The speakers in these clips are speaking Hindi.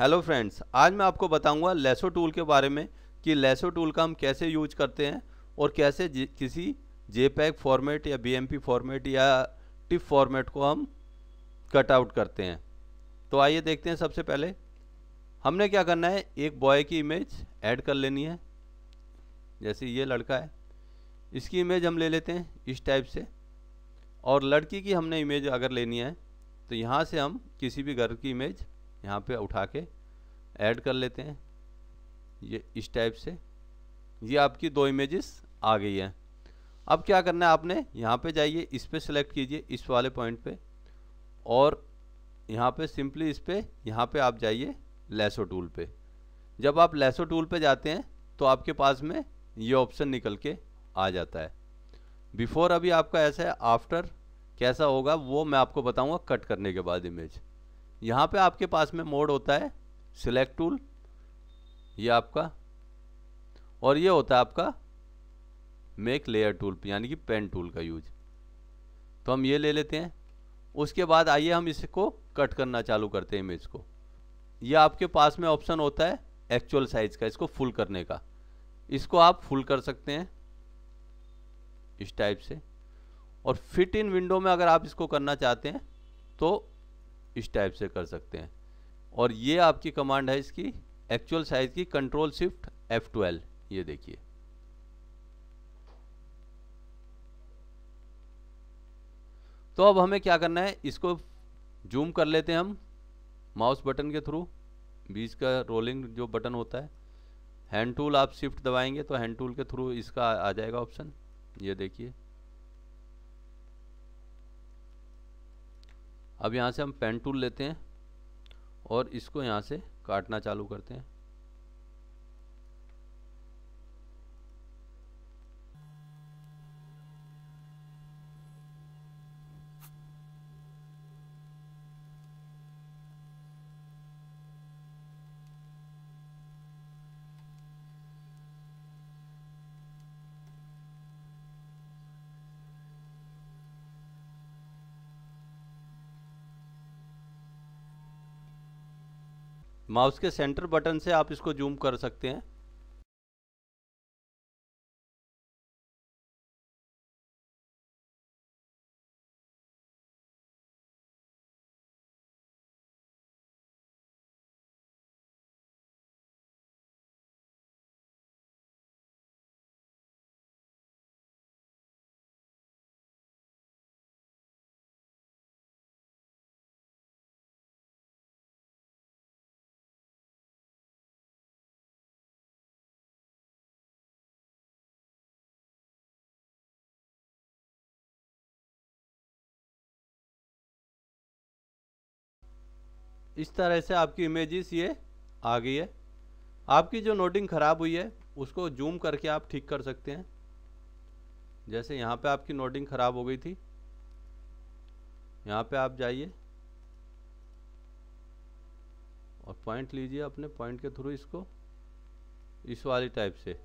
हेलो फ्रेंड्स, आज मैं आपको बताऊंगा लैसो टूल के बारे में कि लैसो टूल का हम कैसे यूज करते हैं और कैसे किसी जेपैग फॉर्मेट या बीएमपी फॉर्मेट या टिप फॉर्मेट को हम कट आउट करते हैं। तो आइए देखते हैं। सबसे पहले हमने क्या करना है, एक बॉय की इमेज ऐड कर लेनी है। जैसे ये लड़का है, इसकी इमेज हम ले लेते हैं इस टाइप से, और लड़की की हमने इमेज अगर लेनी है तो यहाँ से हम किसी भी घर की इमेज यहाँ पे उठा के ऐड कर लेते हैं। ये इस टाइप से ये आपकी दो इमेजेस आ गई हैं। अब क्या करना है, आपने यहाँ पे जाइए, इस पर सेलेक्ट कीजिए इस वाले पॉइंट पे, और यहाँ पे सिंपली इस पर यहाँ पे आप जाइए लैसो टूल पे। जब आप लैसो टूल पे जाते हैं तो आपके पास में ये ऑप्शन निकल के आ जाता है। बिफोर अभी आपका ऐसा है, आफ्टर कैसा होगा वो मैं आपको बताऊंगा कट करने के बाद इमेज। यहाँ पे आपके पास में मोड होता है सिलेक्ट टूल, ये आपका, और ये होता है आपका मेक लेयर टूल यानी कि पेन टूल का यूज। तो हम ये ले लेते हैं। उसके बाद आइए हम इसको कट करना चालू करते हैं इमेज को। ये आपके पास में ऑप्शन होता है एक्चुअल साइज का, इसको फुल करने का। इसको आप फुल कर सकते हैं इस टाइप से, और फिट इन विंडो में अगर आप इसको करना चाहते हैं तो इस टाइप से कर सकते हैं। और ये आपकी कमांड है इसकी एक्चुअल साइज की, कंट्रोल शिफ्ट F12। ये देखिए, तो अब हमें क्या करना है, इसको जूम कर लेते हैं हम माउस बटन के थ्रू, बीच का रोलिंग जो बटन होता है। हैंड टूल आप शिफ्ट दबाएंगे तो हैंड टूल के थ्रू इसका आ जाएगा ऑप्शन। ये देखिए, अब यहाँ से हम पेन टूल लेते हैं और इसको यहाँ से काटना चालू करते हैं। माउस के सेंटर बटन से आप इसको जूम कर सकते हैं। इस तरह से आपकी इमेजेस ये आ गई है। आपकी जो नोटिंग ख़राब हुई है उसको जूम करके आप ठीक कर सकते हैं। जैसे यहाँ पे आपकी नोटिंग ख़राब हो गई थी, यहाँ पे आप जाइए और पॉइंट लीजिए, अपने पॉइंट के थ्रू इसको इस वाली टाइप से।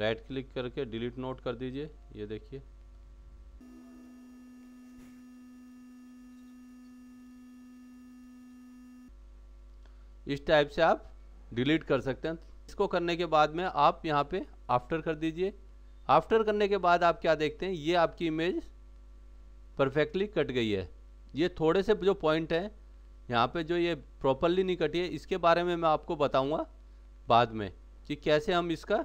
राइट क्लिक करके डिलीट नोट कर दीजिए। ये देखिए, इस टाइप से आप डिलीट कर सकते हैं। इसको करने के बाद में आप यहाँ पे आफ्टर कर दीजिए। आफ्टर करने के बाद आप क्या देखते हैं, ये आपकी इमेज परफेक्टली कट गई है। ये थोड़े से जो पॉइंट है यहाँ पे जो ये प्रॉपरली नहीं कटी है, इसके बारे में मैं आपको बताऊँगा बाद में कि कैसे हम इसका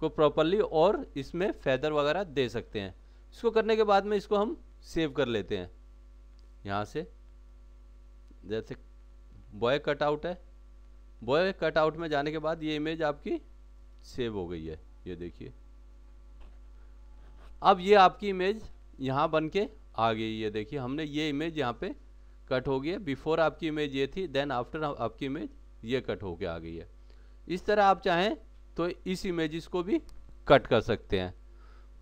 को प्रॉपरली और इसमें फैदर वगैरह दे सकते हैं। इसको करने के बाद में इसको हम सेव कर लेते हैं। यहाँ से जैसे बॉय कट आउट है, बॉय कट आउट में जाने के बाद ये इमेज आपकी सेव हो गई है। ये देखिए, अब ये आपकी इमेज यहाँ बन के आ गई। ये देखिए, हमने ये इमेज यहाँ पे कट हो गई है। बिफोर आपकी इमेज ये थी, देन आफ्टर आपकी इमेज ये कट होके आ गई है। इस तरह आप चाहें तो इस इमेजेस को भी कट कर सकते हैं।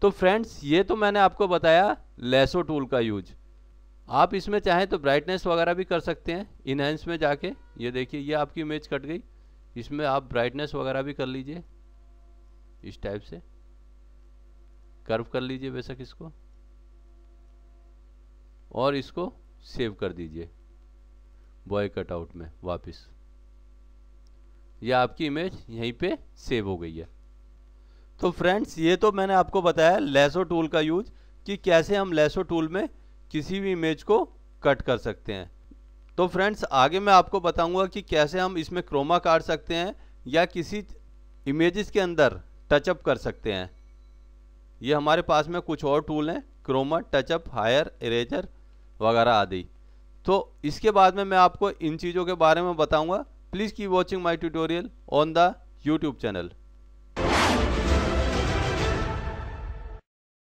तो फ्रेंड्स, ये तो मैंने आपको बताया लैसो टूल का यूज। आप इसमें चाहें तो ब्राइटनेस वगैरह भी कर सकते हैं। इनहेंस में जाके ये देखिए, ये आपकी इमेज कट गई, इसमें आप ब्राइटनेस वगैरह भी कर लीजिए इस टाइप से, कर्व कर लीजिए बेशक इसको। और इसको सेव कर दीजिए बॉय कटआउट में वापस। यह आपकी इमेज यहीं पे सेव हो गई है। तो फ्रेंड्स, ये तो मैंने आपको बताया लैसो टूल का यूज कि कैसे हम लैसो टूल में किसी भी इमेज को कट कर सकते हैं। तो फ्रेंड्स, आगे मैं आपको बताऊंगा कि कैसे हम इसमें क्रोमा काट सकते हैं या किसी इमेजेस के अंदर टचअप कर सकते हैं। ये हमारे पास में कुछ और टूल हैं, क्रोमा, टचअप, हायर, इरेजर वगैरह आदि। तो इसके बाद में मैं आपको इन चीज़ों के बारे में बताऊंगा। Please keep watching my tutorial on the YouTube channel.